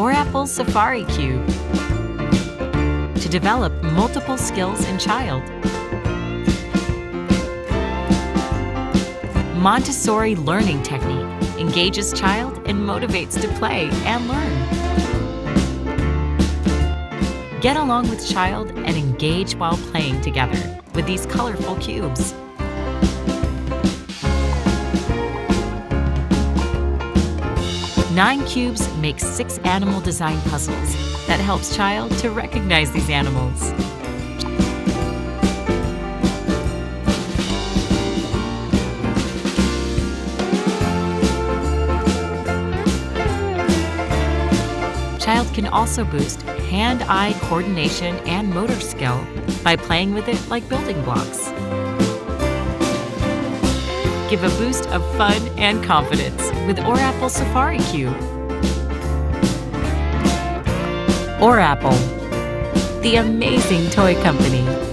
Orapple Safari Cube to develop multiple skills in child. Montessori learning technique engages child and motivates to play and learn. Get along with child and engage while playing together with these colorful cubes. Nine cubes make 6 animal design puzzles that helps child to recognize these animals. Child can also boost hand-eye coordination and motor skill by playing with it like building blocks. Give a boost of fun and confidence with Orapple Safari Cube. Orapple, the amazing toy company.